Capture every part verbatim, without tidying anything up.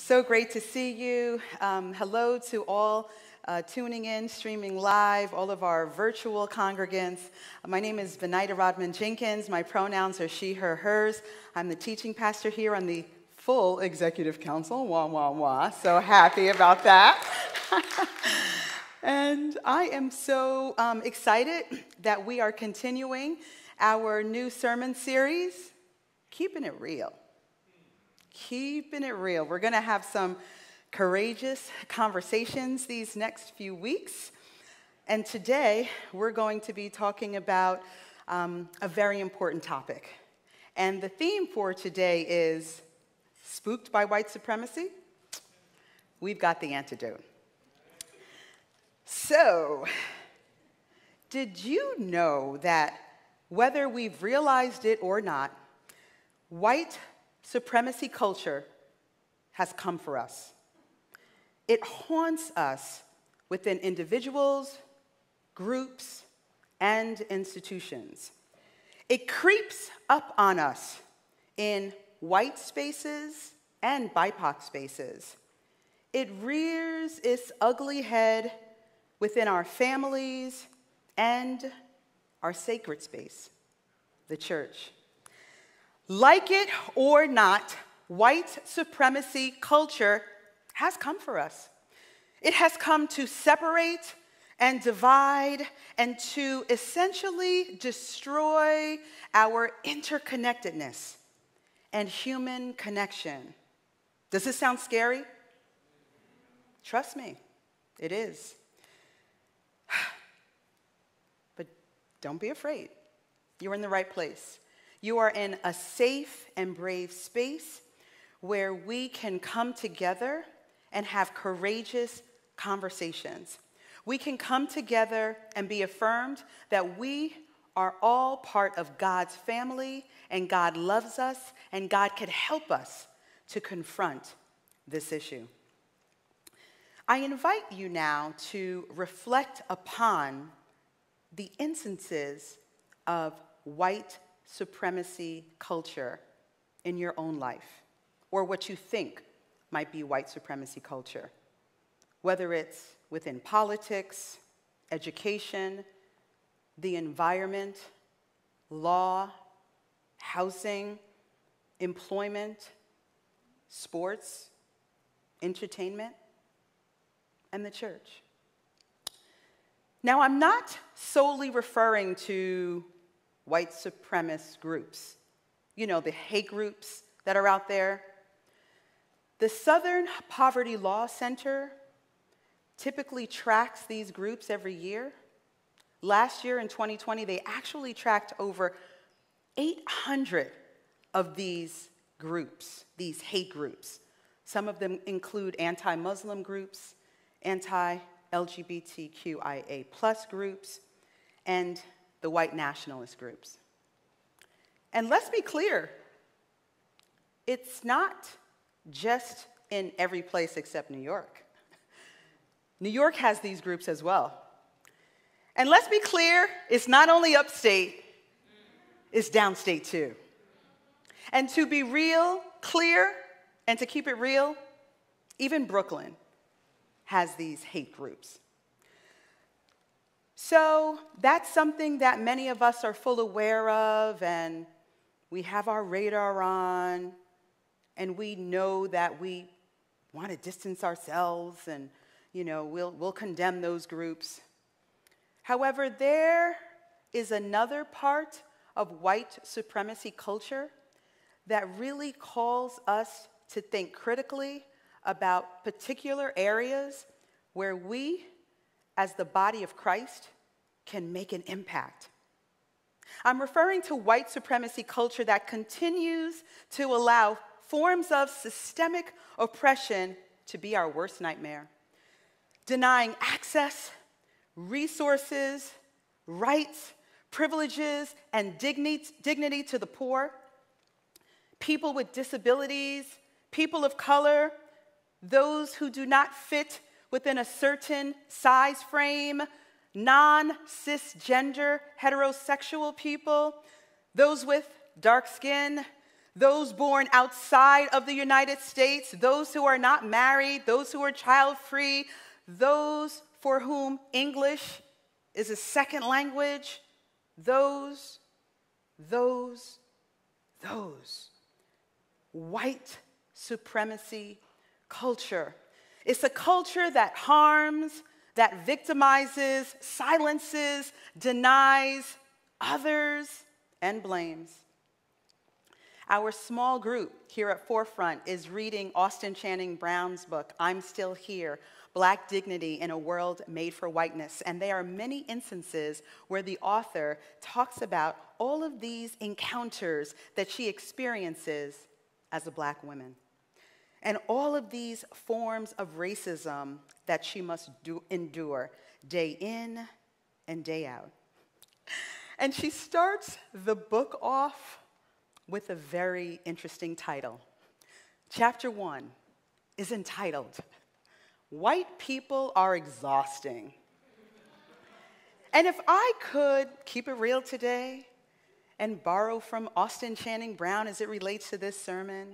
So great to see you. Um, hello to all uh, tuning in, streaming live, all of our virtual congregants. My name is Venida Rodman Jenkins. My pronouns are she, her, hers. I'm the teaching pastor here on the full executive council. Wah, wah, wah. So happy about that. And I am so um, excited that we are continuing our new sermon series, Keeping It Real. Keeping it real. We're going to have some courageous conversations these next few weeks. And today, we're going to be talking about um, a very important topic. And the theme for today is spooked by white supremacy? We've got the antidote. So, did you know that whether we've realized it or not, white supremacy culture has come for us? It haunts us within individuals, groups, and institutions. It creeps up on us in white spaces and B I P O C spaces. It rears its ugly head within our families and our sacred space, the church. Like it or not, white supremacy culture has come for us. It has come to separate and divide and to essentially destroy our interconnectedness and human connection. Does this sound scary? Trust me, it is. But don't be afraid. You're in the right place. You are in a safe and brave space where we can come together and have courageous conversations. We can come together and be affirmed that we are all part of God's family and God loves us and God can help us to confront this issue. I invite you now to reflect upon the instances of white supremacy culture in your own life, or what you think might be white supremacy culture, whether it's within politics, education, the environment, law, housing, employment, sports, entertainment, and the church. Now, I'm not solely referring to white supremacist groups, you know, the hate groups that are out there. The Southern Poverty Law Center typically tracks these groups every year. Last year in twenty twenty, they actually tracked over eight hundred of these groups, these hate groups. Some of them include anti-Muslim groups, anti-L G B T Q I A plus groups, and the white nationalist groups. And let's be clear, it's not just in every place except New York. New York has these groups as well. And let's be clear, it's not only upstate, it's downstate too. And to be real, clear, and to keep it real, even Brooklyn has these hate groups. So that's something that many of us are full aware of, and we have our radar on, and we know that we want to distance ourselves, and you know, we'll, we'll condemn those groups. However, there is another part of white supremacy culture that really calls us to think critically about particular areas where we, as the body of Christ, can make an impact. I'm referring to white supremacy culture that continues to allow forms of systemic oppression to be our worst nightmare, denying access, resources, rights, privileges, and dignity to the poor, people with disabilities, people of color, those who do not fit within a certain size frame, non-cisgender heterosexual people, those with dark skin, those born outside of the United States, those who are not married, those who are child-free, those for whom English is a second language, those, those, those. White supremacy culture. It's a culture that harms, that victimizes, silences, denies others, and blames. Our small group here at Forefront is reading Austin Channing Brown's book, I'm Still Here, Black Dignity in a World Made for Whiteness. And there are many instances where the author talks about all of these encounters that she experiences as a black woman, and all of these forms of racism that she must do, endure day in and day out. And she starts the book off with a very interesting title. Chapter one is entitled, White People Are Exhausting. And if I could keep it real today and borrow from Austin Channing Brown as it relates to this sermon,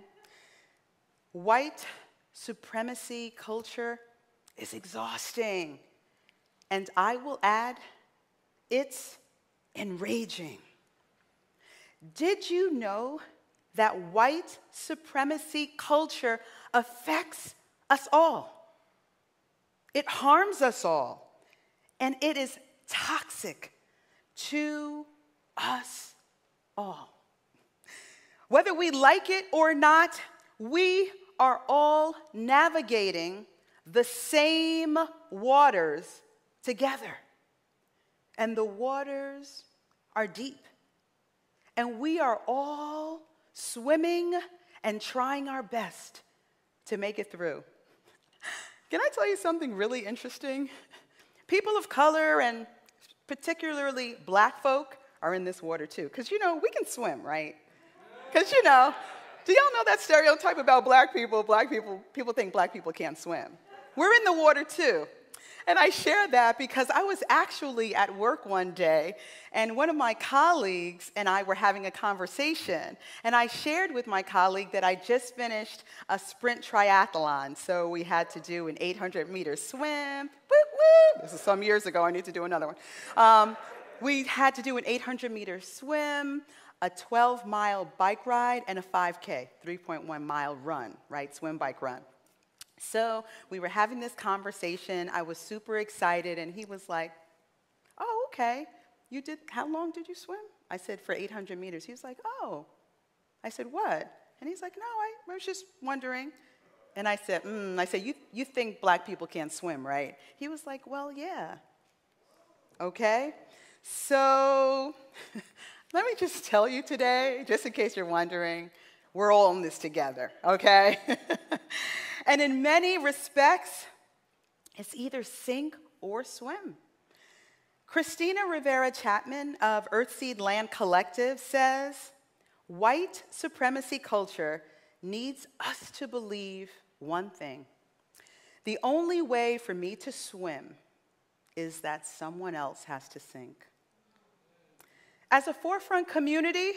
white supremacy culture is exhausting. And I will add, it's enraging. Did you know that white supremacy culture affects us all? It harms us all. And it is toxic to us all. Whether we like it or not, we are all navigating the same waters together. And the waters are deep. And we are all swimming and trying our best to make it through. Can I tell you something really interesting? People of color, and particularly black folk, are in this water too. Because, you know, we can swim, right? Because, you know, do y'all know that stereotype about black people? Black people, people think black people can't swim. We're in the water too. And I share that because I was actually at work one day, and one of my colleagues and I were having a conversation. And I shared with my colleague that I just finished a sprint triathlon. So we had to do an eight hundred meter swim. Whoop, whoop. This is some years ago. I need to do another one. Um, we had to do an eight hundred meter swim, a twelve mile bike ride, and a five K, three point one mile run, right? Swim, bike, run. So we were having this conversation. I was super excited, and he was like, oh, okay. You did, how long did you swim? I said, for eight hundred meters. He was like, oh. I said, what? And he's like, no, I, I was just wondering. And I said, mm. I said, you, you think black people can't swim, right? He was like, well, yeah. Okay. So let me just tell you today, just in case you're wondering, we're all in this together, okay? And in many respects, it's either sink or swim. Christina Rivera Chapman of Earthseed Land Collective says, white supremacy culture needs us to believe one thing. The only way for me to swim is that someone else has to sink. As a Forefront community,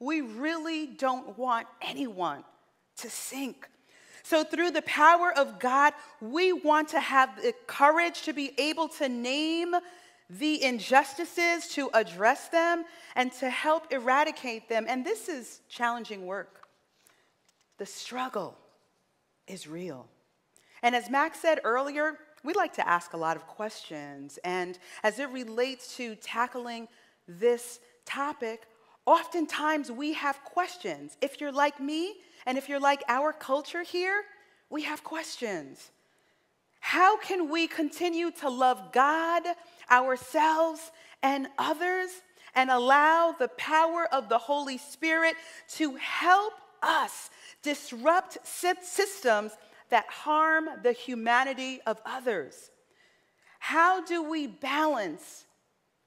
we really don't want anyone to sink. So through the power of God, we want to have the courage to be able to name the injustices, to address them, and to help eradicate them. And this is challenging work. The struggle is real. And as Max said earlier, we like to ask a lot of questions. And as it relates to tackling this topic, oftentimes we have questions. If you're like me, and if you're like our culture here, we have questions. How can we continue to love God, ourselves, and others, and allow the power of the Holy Spirit to help us disrupt systems that harm the humanity of others? How do we balance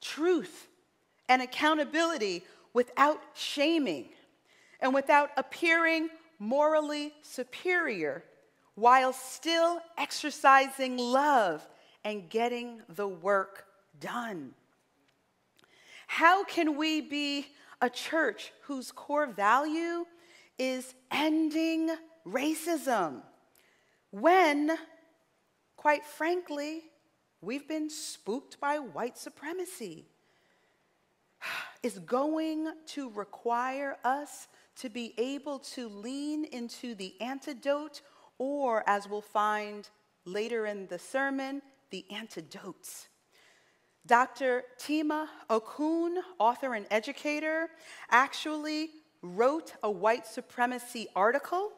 truth and accountability without shaming and without appearing morally superior, while still exercising love and getting the work done? How can we be a church whose core value is ending racism, when, quite frankly, we've been spooked by white supremacy. It's going to require us to be able to lean into the antidote, or, as we'll find later in the sermon, the antidotes. Doctor Tema Okun, author and educator, actually wrote a white supremacy article,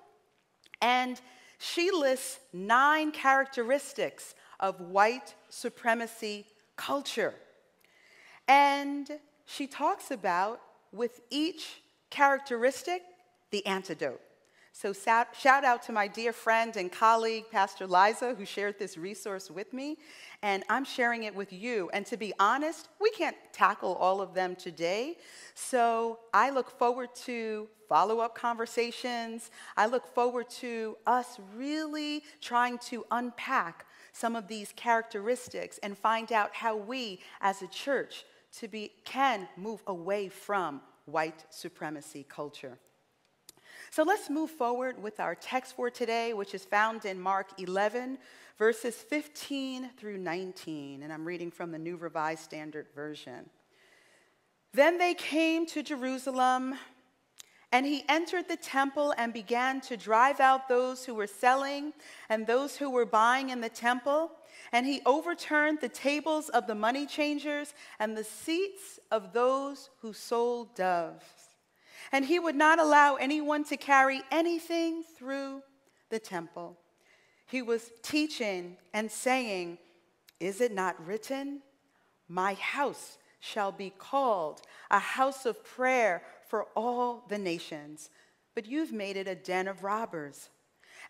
and she lists nine characteristics of white supremacy culture. And she talks about, with each characteristic, the antidote. So shout out to my dear friend and colleague, Pastor Liza, who shared this resource with me, and I'm sharing it with you. And to be honest, we can't tackle all of them today, so I look forward to follow-up conversations. I look forward to us really trying to unpack some of these characteristics and find out how we, as a church, to be, can move away from white supremacy culture. So let's move forward with our text for today, which is found in Mark eleven, verses fifteen through nineteen. And I'm reading from the New Revised Standard Version. Then they came to Jerusalem, and he entered the temple and began to drive out those who were selling and those who were buying in the temple. And he overturned the tables of the money changers and the seats of those who sold doves. And he would not allow anyone to carry anything through the temple. He was teaching and saying, "Is it not written, 'My house shall be called a house of prayer for all the nations,' but you've made it a den of robbers."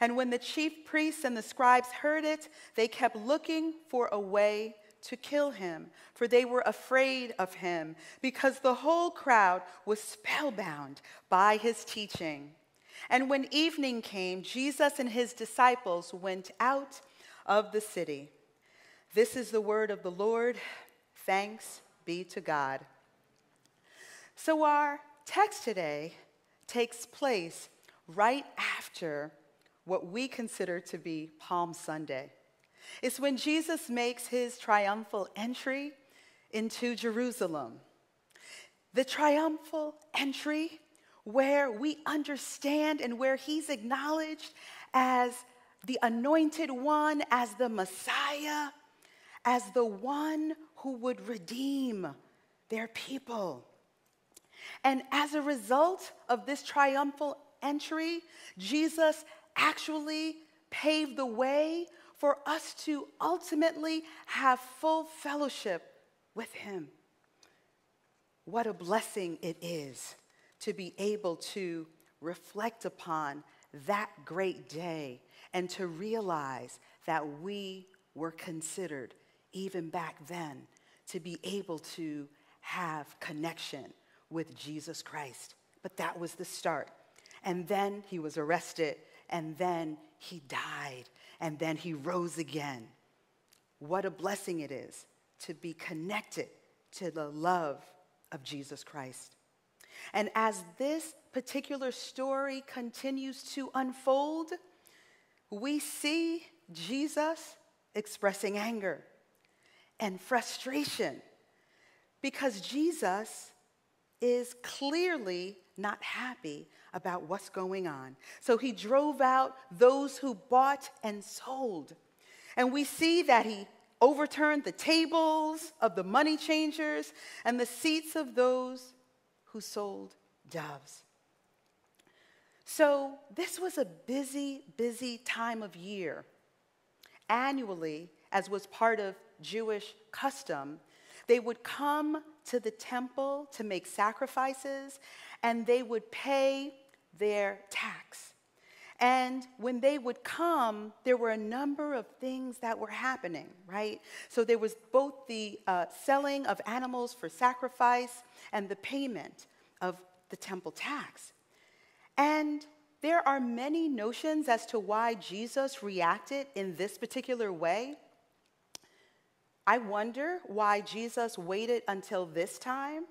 And when the chief priests and the scribes heard it, they kept looking for a way to kill him, for they were afraid of him, because the whole crowd was spellbound by his teaching. And when evening came, Jesus and his disciples went out of the city. This is the word of the Lord. Thanks be to God. So our text today takes place right after what we consider to be Palm Sunday. It's when Jesus makes his triumphal entry into Jerusalem. The triumphal entry where we understand and where he's acknowledged as the anointed one, as the Messiah, as the one who would redeem their people. And as a result of this triumphal entry, Jesus actually paved the way for us to ultimately have full fellowship with him. What a blessing it is to be able to reflect upon that great day and to realize that we were considered, even back then, to be able to have connection with Jesus Christ. But that was the start. And then he was arrested, and then he died, and then he rose again. What a blessing it is to be connected to the love of Jesus Christ. And as this particular story continues to unfold, we see Jesus expressing anger and frustration, because Jesus is clearly not happy about what's going on. So he drove out those who bought and sold. And we see that he overturned the tables of the money changers and the seats of those who sold doves. So this was a busy, busy time of year. Annually, as was part of Jewish custom, they would come to the temple to make sacrifices, and they would pay their tax. And when they would come, there were a number of things that were happening, right? So there was both the uh, selling of animals for sacrifice and the payment of the temple tax. And there are many notions as to why Jesus reacted in this particular way. I wonder why Jesus waited until this time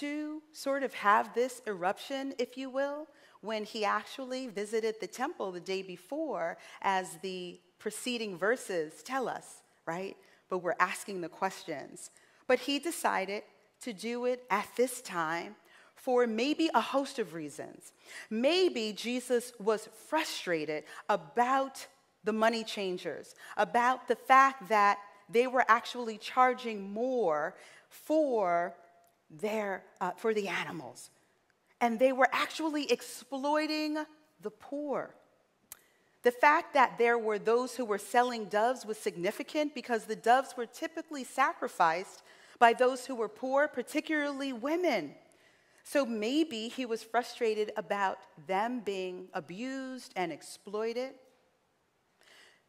to sort of have this eruption, if you will, when he actually visited the temple the day before, as the preceding verses tell us, right? But we're asking the questions. But he decided to do it at this time for maybe a host of reasons. Maybe Jesus was frustrated about the money changers, about the fact that they were actually charging more for their, uh, for the animals. And they were actually exploiting the poor. The fact that there were those who were selling doves was significant because the doves were typically sacrificed by those who were poor, particularly women. So maybe he was frustrated about them being abused and exploited.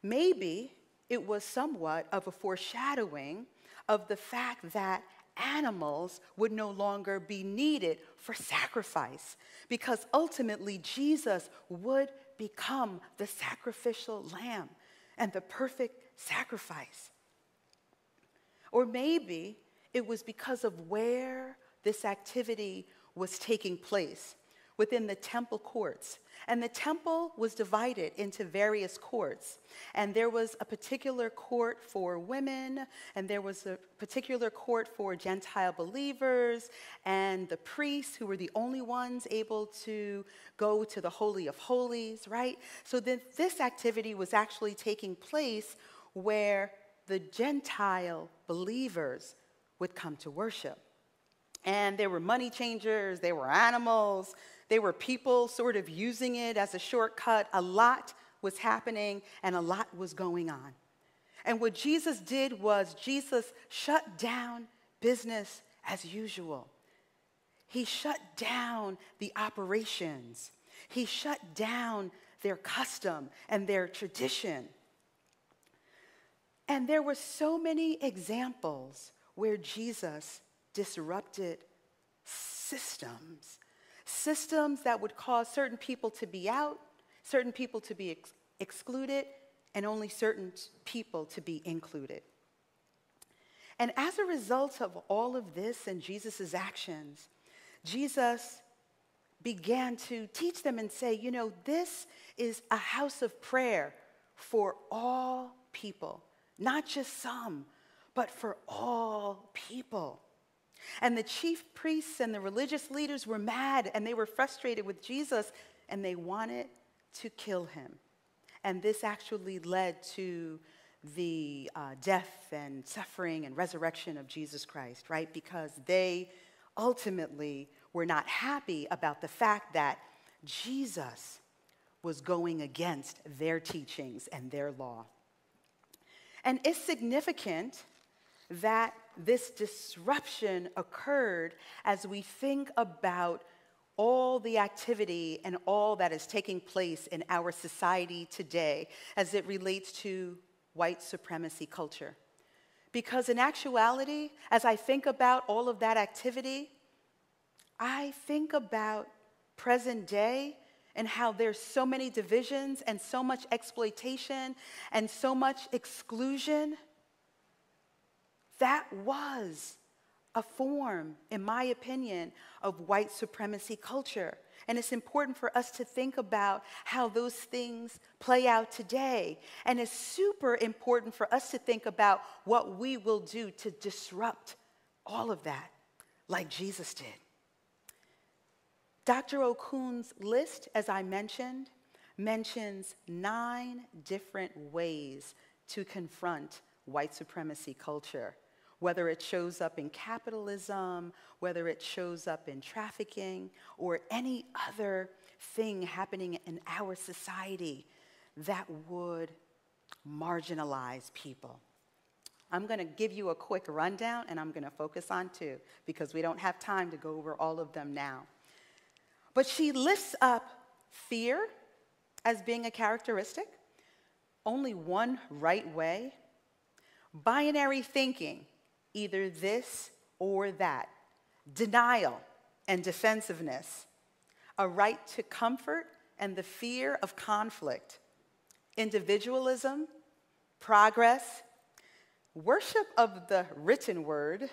Maybe it was somewhat of a foreshadowing of the fact that animals would no longer be needed for sacrifice, because ultimately Jesus would become the sacrificial lamb and the perfect sacrifice. Or maybe it was because of where this activity was taking place, within the temple courts. And the temple was divided into various courts. And there was a particular court for women, and there was a particular court for Gentile believers, and the priests, who were the only ones able to go to the Holy of Holies, right? So then this activity was actually taking place where the Gentile believers would come to worship. And there were money changers, there were animals, there were people sort of using it as a shortcut. A lot was happening and a lot was going on. And what Jesus did was Jesus shut down business as usual. He shut down the operations. He shut down their custom and their tradition. And there were so many examples where Jesus disrupted systems, systems that would cause certain people to be out, certain people to be ex excluded, and only certain people to be included. And as a result of all of this and Jesus's actions, Jesus began to teach them and say, you know, this is a house of prayer for all people, not just some, but for all people. And the chief priests and the religious leaders were mad, and they were frustrated with Jesus, and they wanted to kill him. And this actually led to the uh, death and suffering and resurrection of Jesus Christ, right? Because they ultimately were not happy about the fact that Jesus was going against their teachings and their law. And it's significant that this disruption occurred as we think about all the activity and all that is taking place in our society today as it relates to white supremacy culture. Because in actuality, as I think about all of that activity, I think about present day and how there's so many divisions and so much exploitation and so much exclusion. That was a form, in my opinion, of white supremacy culture. And it's important for us to think about how those things play out today. And it's super important for us to think about what we will do to disrupt all of that, like Jesus did. Doctor Okun's list, as I mentioned, mentions nine different ways to confront white supremacy culture, whether it shows up in capitalism, whether it shows up in trafficking, or any other thing happening in our society that would marginalize people. I'm going to give you a quick rundown, and I'm going to focus on two, because we don't have time to go over all of them now. But she lifts up fear as being a characteristic, only one right way, binary thinking, either this or that, denial and defensiveness, a right to comfort and the fear of conflict, individualism, progress, worship of the written word,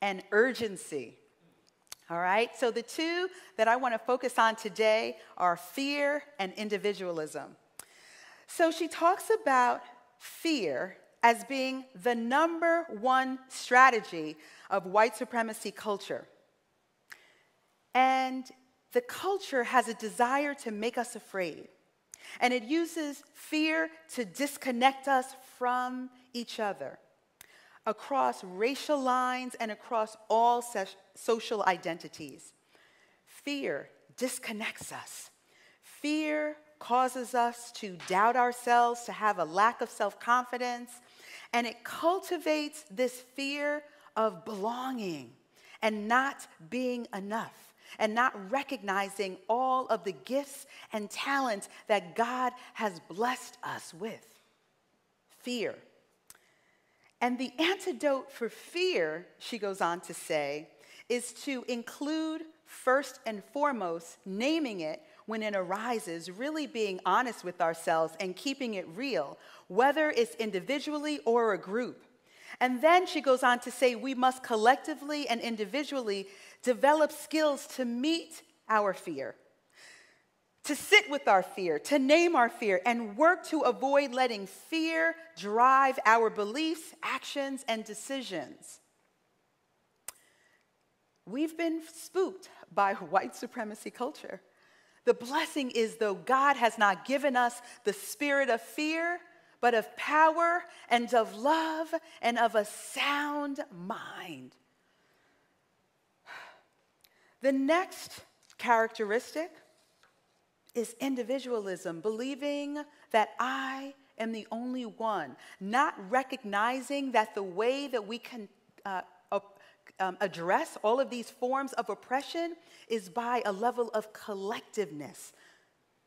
and urgency. All right, so the two that I want to focus on today are fear and individualism. So she talks about fear as being the number one strategy of white supremacy culture. And the culture has a desire to make us afraid. And it uses fear to disconnect us from each other, across racial lines and across all social identities. Fear disconnects us. Fear causes us to doubt ourselves, to have a lack of self-confidence, and it cultivates this fear of belonging and not being enough and not recognizing all of the gifts and talents that God has blessed us with. Fear. And the antidote for fear, she goes on to say, is to include first and foremost naming it when it arises, really being honest with ourselves and keeping it real, whether it's individually or a group. And then she goes on to say we must collectively and individually develop skills to meet our fear, to sit with our fear, to name our fear, and work to avoid letting fear drive our beliefs, actions, and decisions. We've been spooked by white supremacy culture. The blessing is, though, God has not given us the spirit of fear, but of power and of love and of a sound mind. The next characteristic is individualism, believing that I am the only one, not recognizing that the way that we can uh, um, address all of these forms of oppression is by a level of collectiveness,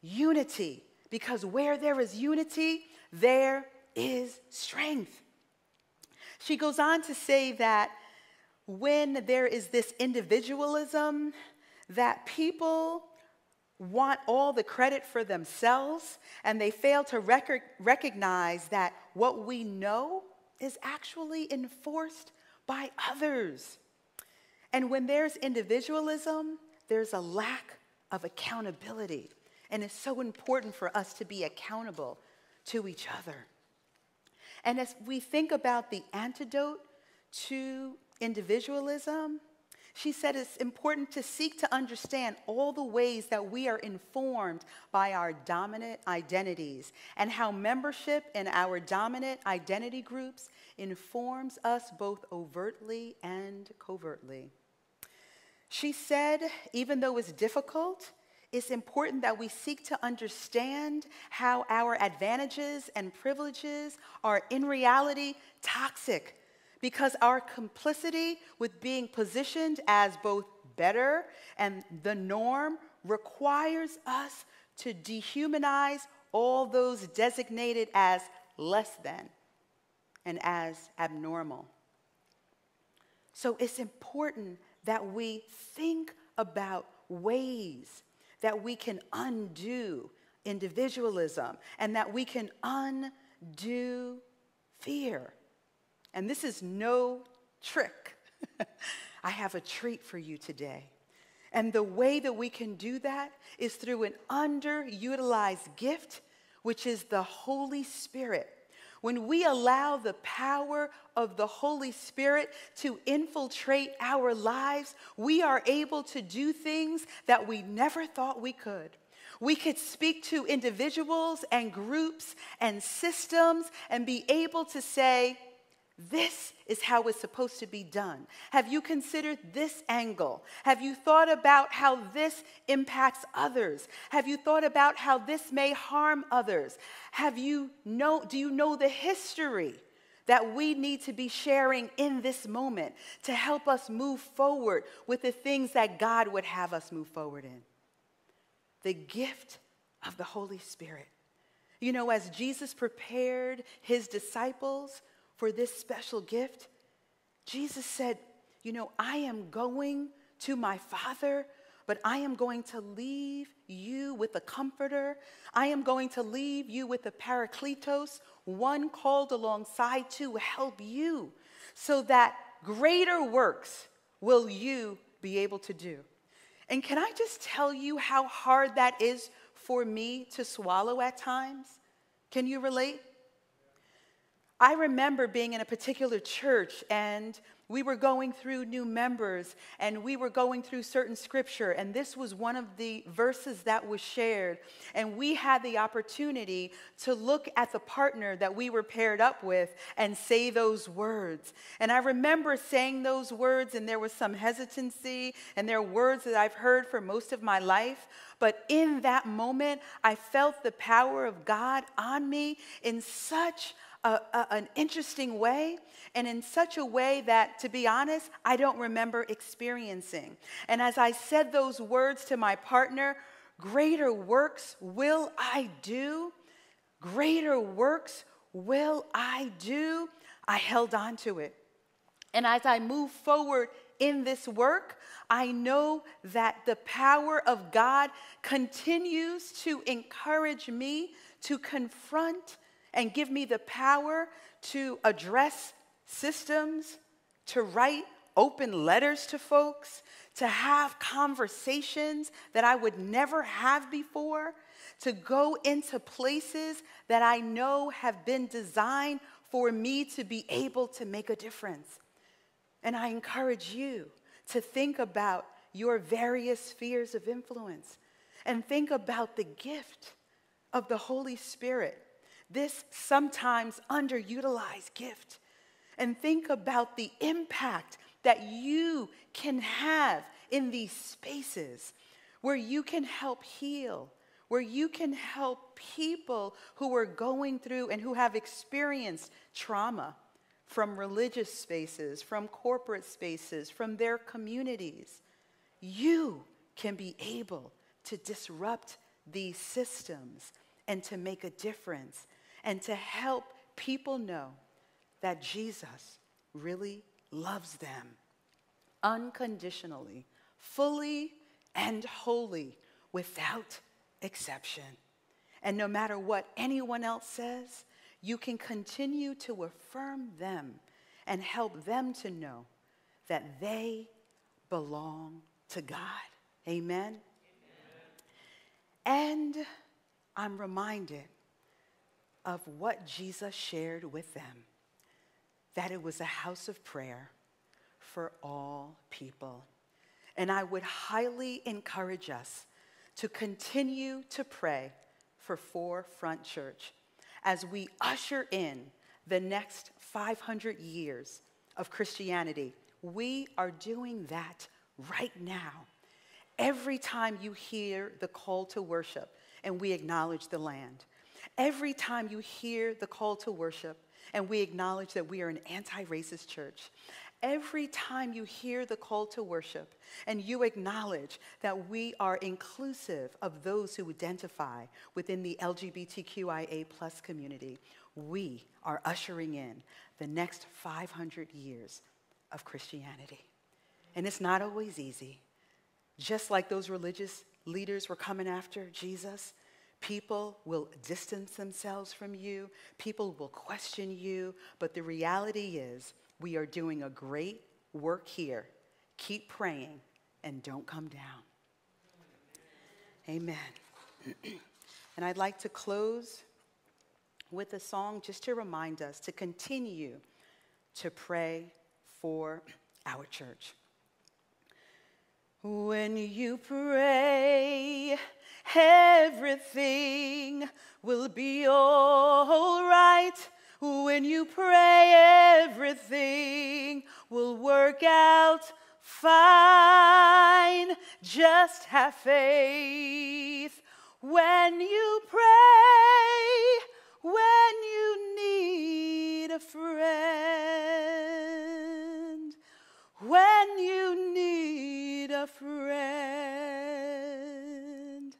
unity, because where there is unity, there is strength. She goes on to say that when there is this individualism, that people want all the credit for themselves, and they fail to rec recognize that what we know is actually enforced by others. And when there's individualism, there's a lack of accountability. And it's so important for us to be accountable to each other. And as we think about the antidote to individualism, she said it's important to seek to understand all the ways that we are informed by our dominant identities and how membership in our dominant identity groups informs us both overtly and covertly. She said, even though it's difficult, it's important that we seek to understand how our advantages and privileges are in reality toxic, because our complicity with being positioned as both better and the norm requires us to dehumanize all those designated as less than and as abnormal. So it's important that we think about ways that we can undo individualism and that we can undo fear. And this is no trick. I have a treat for you today. And the way that we can do that is through an underutilized gift, which is the Holy Spirit. When we allow the power of the Holy Spirit to infiltrate our lives, we are able to do things that we never thought we could. We could speak to individuals and groups and systems and be able to say, this is how it's supposed to be done. Have you considered this angle? Have you thought about how this impacts others? Have you thought about how this may harm others? Have you know, do you know the history that we need to be sharing in this moment to help us move forward with the things that God would have us move forward in? The gift of the Holy Spirit. You know, as Jesus prepared his disciples for this special gift, Jesus said, you know, I am going to my Father, but I am going to leave you with a comforter. I am going to leave you with a paracletos, one called alongside to help you, so that greater works will you be able to do. And can I just tell you how hard that is for me to swallow at times? Can you relate? I remember being in a particular church, and we were going through new members, and we were going through certain scripture, and this was one of the verses that was shared. And we had the opportunity to look at the partner that we were paired up with and say those words. And I remember saying those words, and there was some hesitancy, and they're words that I've heard for most of my life. But in that moment, I felt the power of God on me in such A, a, an interesting way, and in such a way that, to be honest, I don't remember experiencing. And as I said those words to my partner, greater works will I do, greater works will I do, I held on to it. And as I move forward in this work, I know that the power of God continues to encourage me to confront and give me the power to address systems, to write open letters to folks, to have conversations that I would never have before, to go into places that I know have been designed for me to be able to make a difference. And I encourage you to think about your various spheres of influence and think about the gift of the Holy Spirit, this sometimes underutilized gift, and think about the impact that you can have in these spaces where you can help heal, where you can help people who are going through and who have experienced trauma from religious spaces, from corporate spaces, from their communities. You can be able to disrupt these systems and to make a difference, and to help people know that Jesus really loves them unconditionally, fully and wholly, without exception. And no matter what anyone else says, you can continue to affirm them and help them to know that they belong to God. Amen? Amen. And I'm reminded of what Jesus shared with them, that it was a house of prayer for all people. And I would highly encourage us to continue to pray for Forefront Church as we usher in the next five hundred years of Christianity. We are doing that right now. Every time you hear the call to worship and we acknowledge the land, every time you hear the call to worship and we acknowledge that we are an anti-racist church, every time you hear the call to worship and you acknowledge that we are inclusive of those who identify within the L G B T Q I A plus community, we are ushering in the next five hundred years of Christianity. And it's not always easy. Just like those religious leaders were coming after Jesus, people will distance themselves from you. People will question you. But the reality is, we are doing a great work here. Keep praying and don't come down. Amen. And I'd like to close with a song just to remind us to continue to pray for our church. When you pray, everything will be all right. When you pray, everything will work out fine. Just have faith when you pray, when you need a friend, when you need a friend,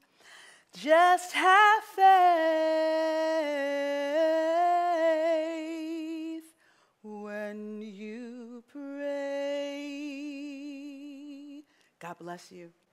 just have faith when you pray. God bless you.